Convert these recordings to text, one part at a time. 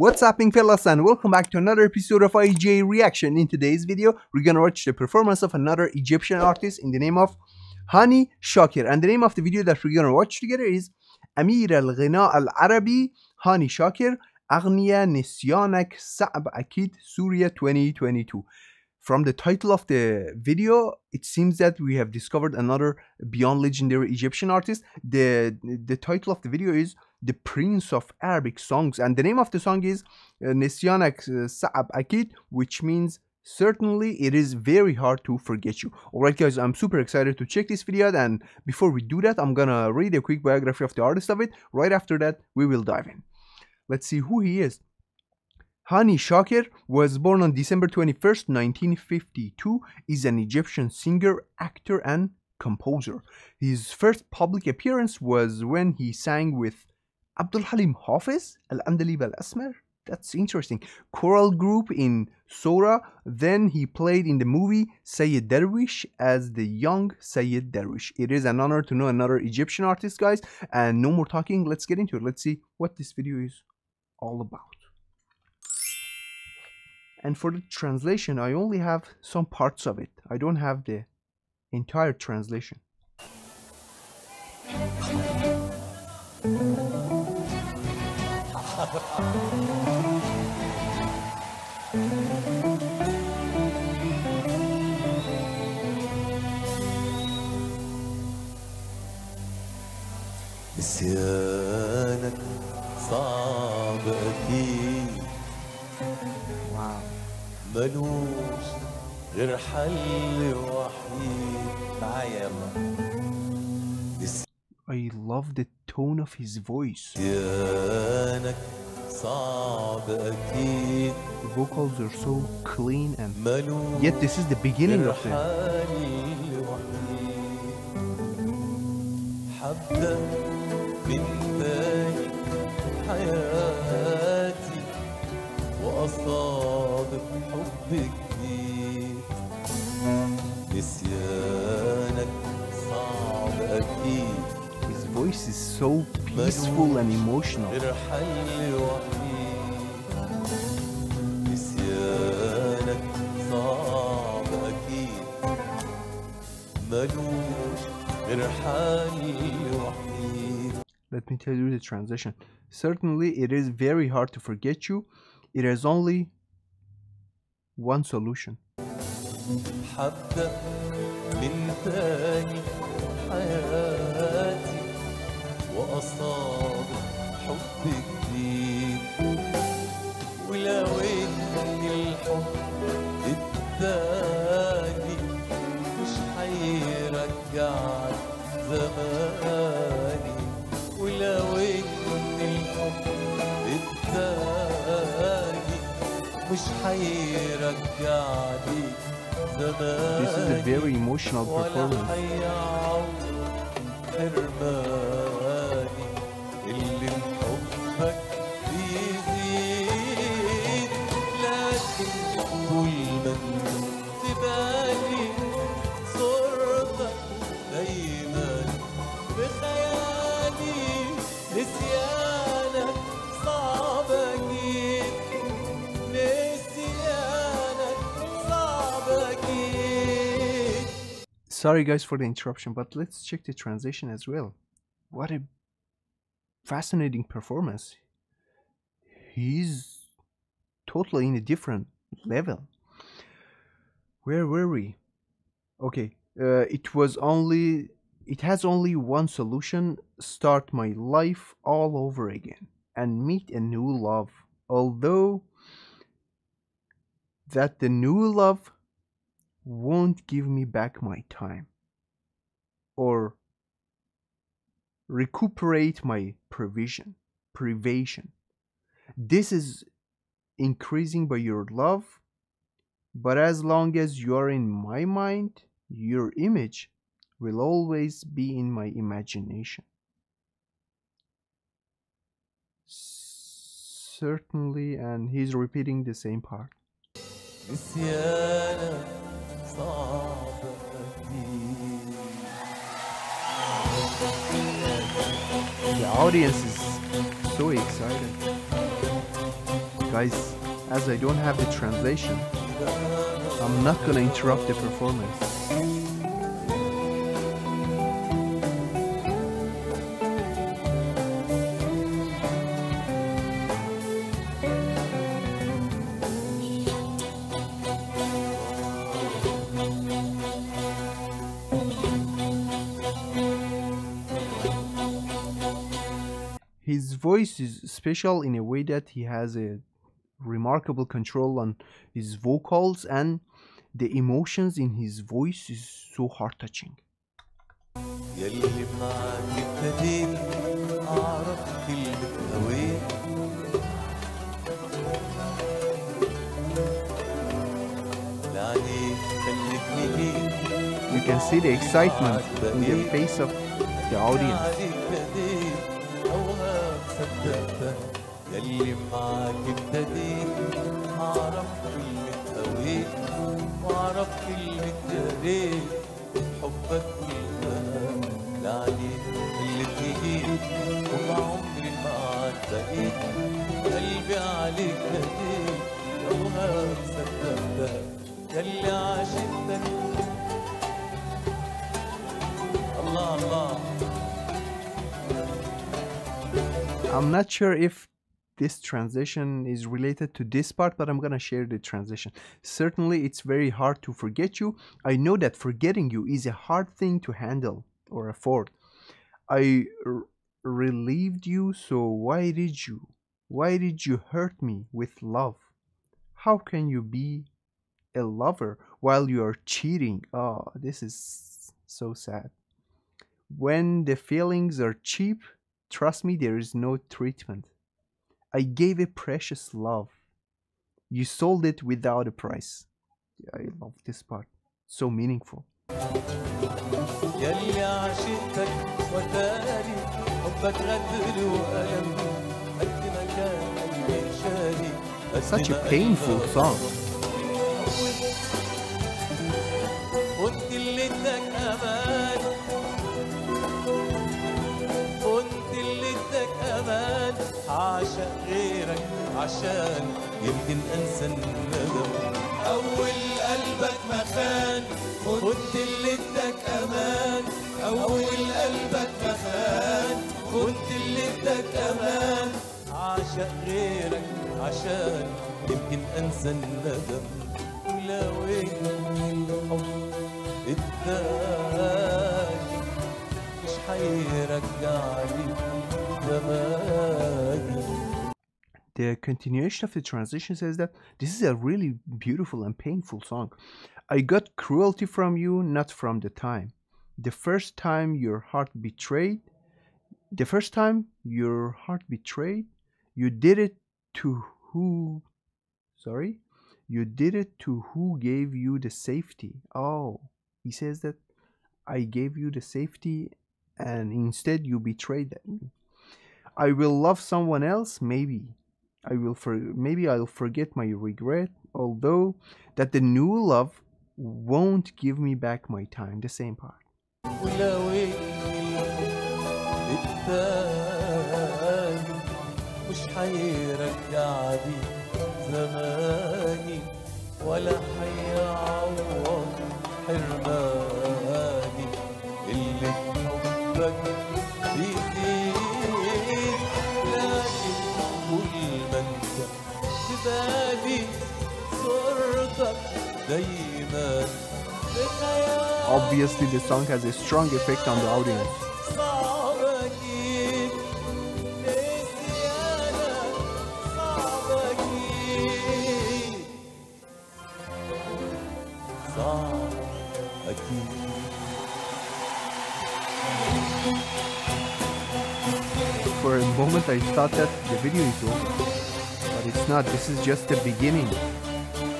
What's happening, fellas, and welcome back to another episode of IJay Reaction. In today's video, we're gonna watch the performance of another Egyptian artist in the name of Hany Shaker. And the name of the video that we're gonna watch together is Amir al Ghina Al-Arabi, Hany Shaker, Aghnia Nesyanak Sa'ab Akid, Syria 2022. From the title of the video, it seems that we have discovered another beyond legendary Egyptian artist. The title of the video is The Prince of Arabic Songs, and the name of the song is Nesyanak Sa'ab Akid, which means certainly it is very hard to forget you. Alright guys, I'm super excited to check this video out, and before we do that, I'm gonna read a quick biography of the artist of it. Right after that, we will dive in. Let's see who he is. Hany Shaker was born on December 21st, 1952, is an Egyptian singer, actor, and composer. His first public appearance was when he sang with Abdul Halim Hafiz, Al-Andalib Al-Asmer, that's interesting, choral group in Sora. Then he played in the movie Sayyid Darwish as the young Sayyid Darwish. It is an honor to know another Egyptian artist, guys, and no more talking, let's get into it. Let's see what this video is all about. And for the translation, I only have some parts of it. I don't have the entire translation. ملوش غير حل وحيد معايا يلا. I love the tone of his voice. نسيانك صعب أكيد. The vocals are so clean and yet this is the beginning of it. حبة من باقي حياتي وأصاب حب كتير نسيانك صعب أكيد. His voice is so peaceful and emotional. ارحل وحيد نسيانك صعب أكيد ملوش ارحل وحيد. Let me tell you the transition. Certainly it is very hard to forget you. It is only one solution. حبة من تاني حياتي وأصاب حب جديد ولو إن الحب التاني مش حيرجعك زماني ولو إن الحب التاني مش حيرجعلي زماني. This is a very emotional performance. أرماني اللي بحبك بيزيد لكن كل ما في بالي صورتك دايما بخيالي نسيانك صعب أكيد نسيانك صعب أكيد. Sorry guys for the interruption, but let's check the translation as well. What a fascinating performance. He's totally in a different level. Where were we? Okay, it has only one solution. Start my life all over again and meet a new love. Although that the new love won't give me back my time or recuperate my privation. This is increasing by your love, but as long as you are in my mind, your image will always be in my imagination. Certainly, and he's repeating the same part. The audience is so excited. guys, as I don't have the translation, I'm not gonna interrupt the performance. His voice is special in a way that he has a remarkable control on his vocals, and the emotions in his voice is so heart-touching. You can see the excitement in the face of the audience. I'm not sure if this transition is related to this part, but I'm gonna share the transition. Certainly, it's very hard to forget you. I know that forgetting you is a hard thing to handle or afford. I relieved you, so why did you? Why did you hurt me with love? How can you be a lover while you are cheating? Oh, this is so sad. When the feelings are cheap, trust me, there is no treatment. I gave a precious love. You sold it without a price. I love this part. So meaningful. That's such a painful song. عشان يمكن انسى الندم اول قلبك مخان خدت اللي اداك امان اول قلبك مخان خدت اللي اداك امان عاشق غيرك عشان يمكن انسى الندم ولو الحب اداك مش حيرجعني زماني. The continuation of the transition says that this is a really beautiful and painful song. I got cruelty from you, not from the time. The first time your heart betrayed, you did it to who? Sorry, you did it to who gave you the safety? Oh, he says that I gave you the safety, and instead you betrayed me. I will love someone else, maybe. Maybe I'll forget my regret, although that the new love won't give me back my time. The same part. Obviously, the song has a strong effect on the audience. For a moment, I thought that the video is over. It's not, this is just the beginning. And to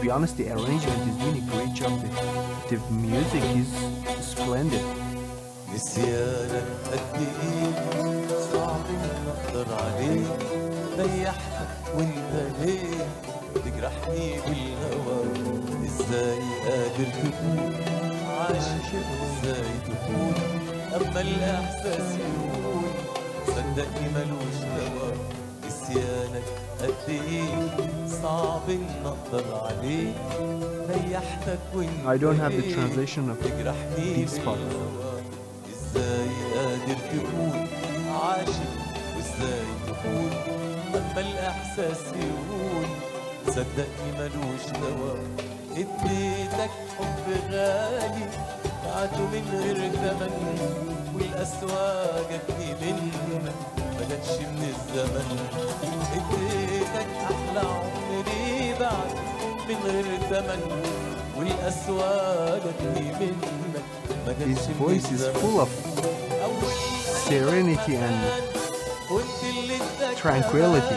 be honest, the arrangement is doing a great job. The music is splendid. اقدر عليه ريحها وانت ليه تجرحني بالهوى ازاي قادر تكون عاشق ازاي تكون اما الاحساس يقول صدقني ملوش دوا نسيانك قد ايه صعب ان اقدر عليه ريحتك وانت I don't have the translation of these parts. ازاي قادر تكون عاشق وازاي تكون اما الاحساس يقول صدقني ملوش دوا اديتك حب غالي بعته من غير ثمن والاسواق جاتني منك ما جاتش من الزمن اديتك احلى عمري بعته من غير ثمن والاسواق جاتني منك ما جاتش من الزمن Serenity and tranquility.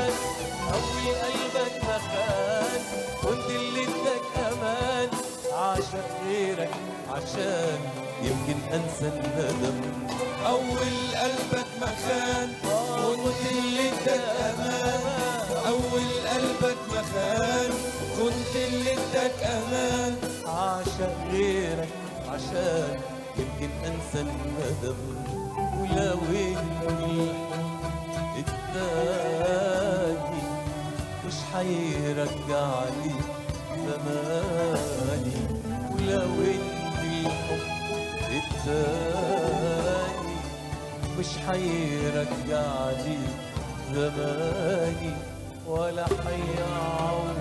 ولو اني التاني مش حيرجع لي زماني ولو اني الحب التاني مش حيرجع لي زماني ولا حيعود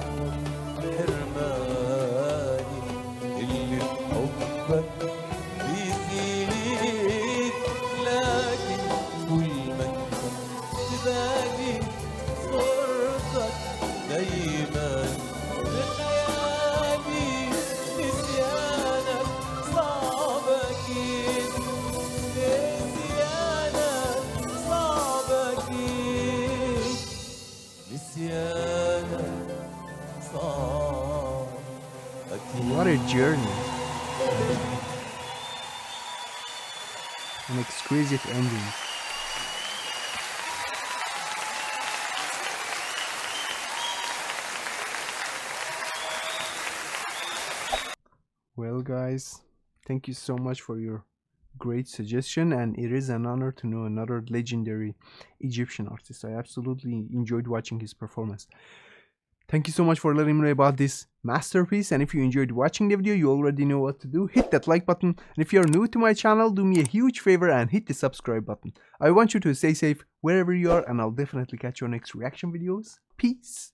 حرماني اللي بحبك What a journey. An exquisite ending. Well guys, thank you so much for your great suggestion, and it is an honor to know another legendary Egyptian artist. I absolutely enjoyed watching his performance. Thank you so much for letting me know about this masterpiece, and if you enjoyed watching the video, you already know what to do. Hit that like button, and if you're new to my channel, do me a huge favor and hit the subscribe button. I want you to stay safe wherever you are, and I'll definitely catch your next reaction videos. Peace!